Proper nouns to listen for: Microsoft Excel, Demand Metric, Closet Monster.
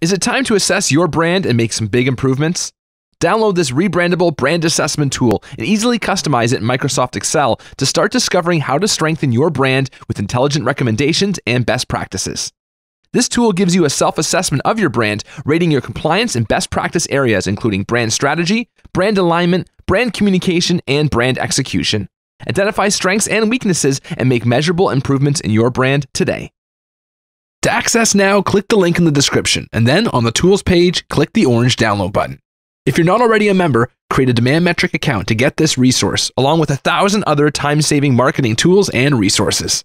Is it time to assess your brand and make some big improvements? Download this rebrandable brand assessment tool and easily customize it in Microsoft Excel to start discovering how to strengthen your brand with intelligent recommendations and best practices. This tool gives you a self-assessment of your brand, rating your compliance and best practice areas including brand strategy, brand alignment, brand communication, and brand execution. Identify strengths and weaknesses and make measurable improvements in your brand today. To access now, click the link in the description, and then on the Tools page, click the orange download button. If you're not already a member, create a Demand Metric account to get this resource, along with 1,000 other time-saving marketing tools and resources.